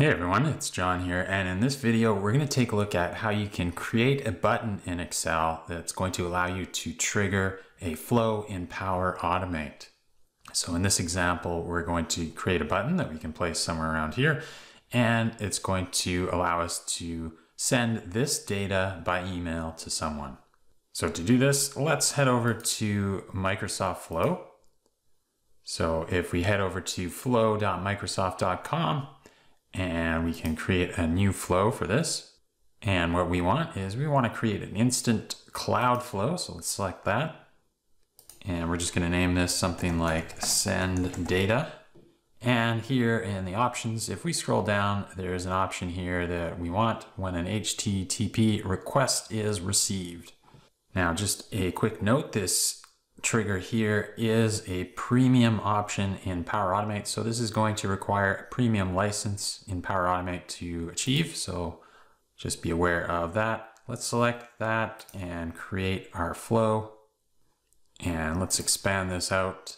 Hey everyone, it's John here, and in this video we're going to take a look at how you can create a button in Excel that's going to allow you to trigger a flow in Power Automate. So in this example, we're going to create a button that we can place somewhere around here, and it's going to allow us to send this data by email to someone. So to do this, let's head over to Microsoft Flow. So if we head over to flow.microsoft.com, and we can create a new flow for this. And what we want is we want to create an instant cloud flow. So let's select that. And we're just going to name this something like send data. And here in the options, if we scroll down, there's an option here that we want when an HTTP request is received. Now, just a quick note, this trigger here is a premium option in Power Automate. So this is going to require a premium license in Power Automate to achieve. So just be aware of that. Let's select that and create our flow. And let's expand this out.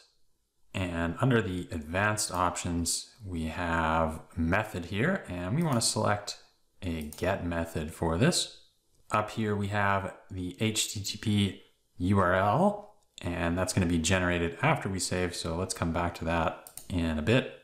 And under the advanced options, we have method here, and we want to select a GET method for this. Up here, we have the HTTP URL. And that's going to be generated after we save. So let's come back to that in a bit.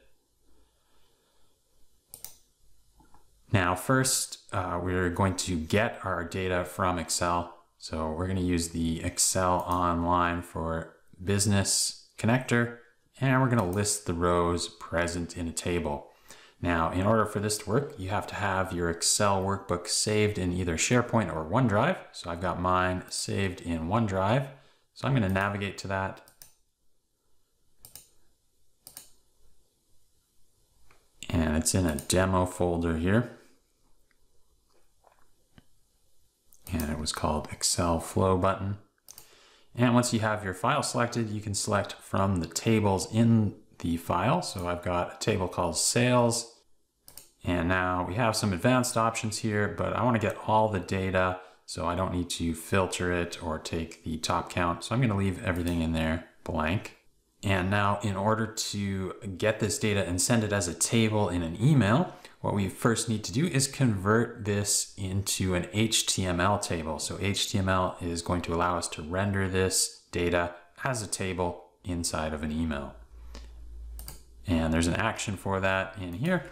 Now, first, we're going to get our data from Excel. So we're going to use the Excel Online for Business connector, and we're going to list the rows present in a table. Now, in order for this to work, you have to have your Excel workbook saved in either SharePoint or OneDrive. So I've got mine saved in OneDrive. So I'm going to navigate to that. And it's in a demo folder here. And it was called Excel Flow button. And once you have your file selected, you can select from the tables in the file. So I've got a table called sales. And now we have some advanced options here, but I want to get all the data, so I don't need to filter it or take the top count. So I'm going to leave everything in there blank. And now, in order to get this data and send it as a table in an email, what we first need to do is convert this into an HTML table. So HTML is going to allow us to render this data as a table inside of an email. And there's an action for that in here.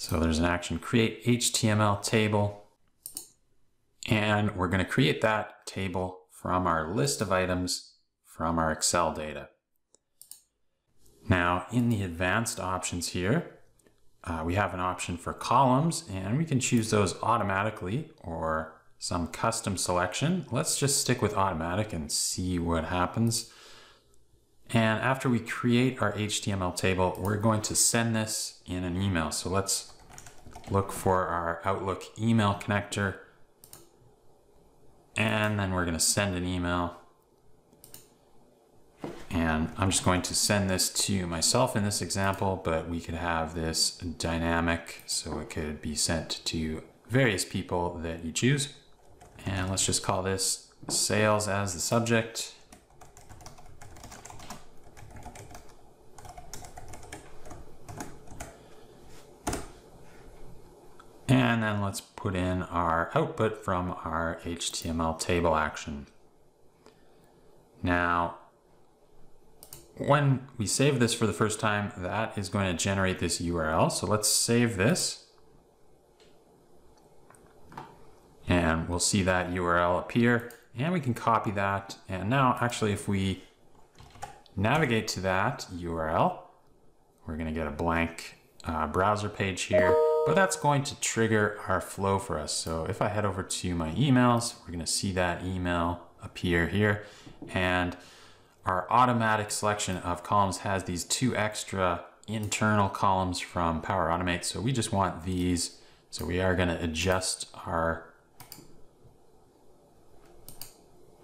So there's an action, create HTML table. And we're going to create that table from our list of items from our Excel data. Now, in the advanced options here, we have an option for columns, and we can choose those automatically or some custom selection. Let's just stick with automatic and see what happens. And after we create our HTML table, we're going to send this in an email. So let's look for our Outlook email connector. And then we're going to send an email. And I'm just going to send this to myself in this example, but we could have this dynamic, so it could be sent to various people that you choose. And let's just call this sales as the subject. And then let's put in our output from our HTML table action. Now, when we save this for the first time, that is going to generate this URL. So let's save this. And we'll see that URL appear, and we can copy that. And now, actually, if we navigate to that URL, we're going to get a blank browser page here. But that's going to trigger our flow for us. So if I head over to my emails, we're going to see that email appear here. And our automatic selection of columns has these two extra internal columns from Power Automate. So we just want these. So we are going to adjust our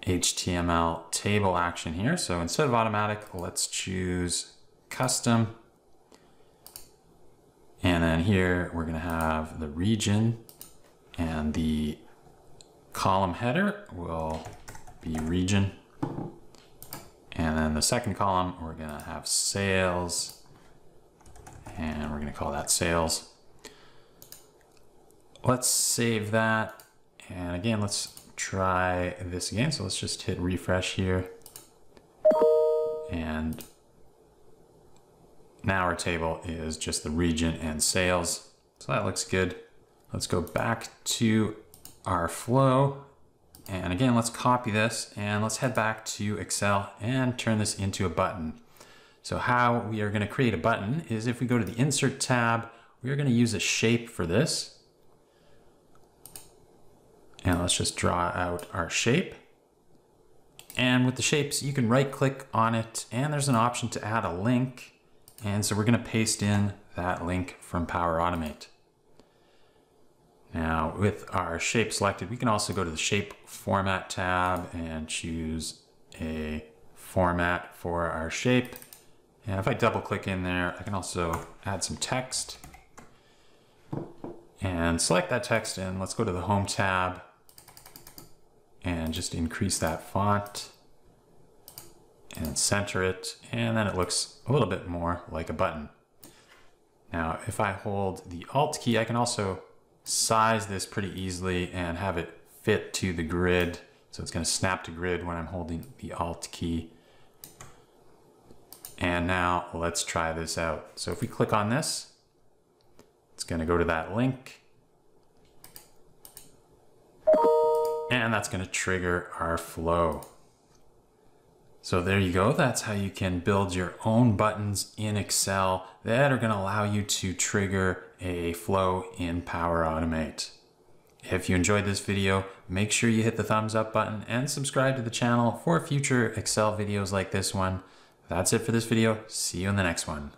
HTML table action here. So instead of automatic, let's choose custom. And then here, we're going to have the region, and the column header will be region. And then the second column, we're going to have sales. and we're going to call that sales. Let's save that. And again, let's try this again. So let's just hit refresh here. And now our table is just the region and sales. So that looks good. Let's go back to our flow. And again, let's copy this and let's head back to Excel and turn this into a button. So how we are going to create a button is if we go to the Insert tab, we are going to use a shape for this. And let's just draw out our shape. And with the shapes, you can right click on it and there's an option to add a link. And so we're going to paste in that link from Power Automate. Now with our shape selected, we can also go to the shape format tab and choose a format for our shape. And if I double click in there, I can also add some text and select that text. And let's go to the home tab and just increase that font and center it. And then it looks a little bit more like a button. Now, if I hold the Alt key, I can also size this pretty easily and have it fit to the grid. So it's going to snap to grid when I'm holding the Alt key. And now let's try this out. So if we click on this, it's going to go to that link. And that's going to trigger our flow. So there you go. That's how you can build your own buttons in Excel that are going to allow you to trigger a flow in Power Automate. If you enjoyed this video, make sure you hit the thumbs up button and subscribe to the channel for future Excel videos like this one. That's it for this video. See you in the next one.